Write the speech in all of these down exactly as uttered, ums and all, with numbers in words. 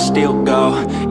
can still go.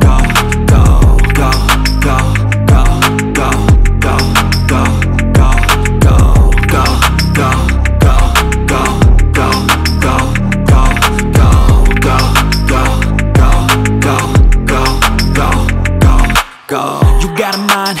go, go, go, go, go, go, go, go, go, go, go, go, go, go, go, go, go, go, go, go. Go. You got a mind,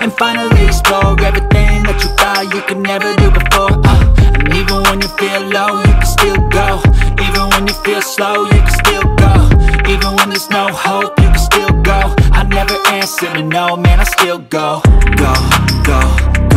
and finally explore everything that you thought you could never do before. uh, And even when you feel low, you can still go. Even when you feel slow, you can still go. Even when there's no hope, you can still go. I never answer to no, man, I still go. Go, go,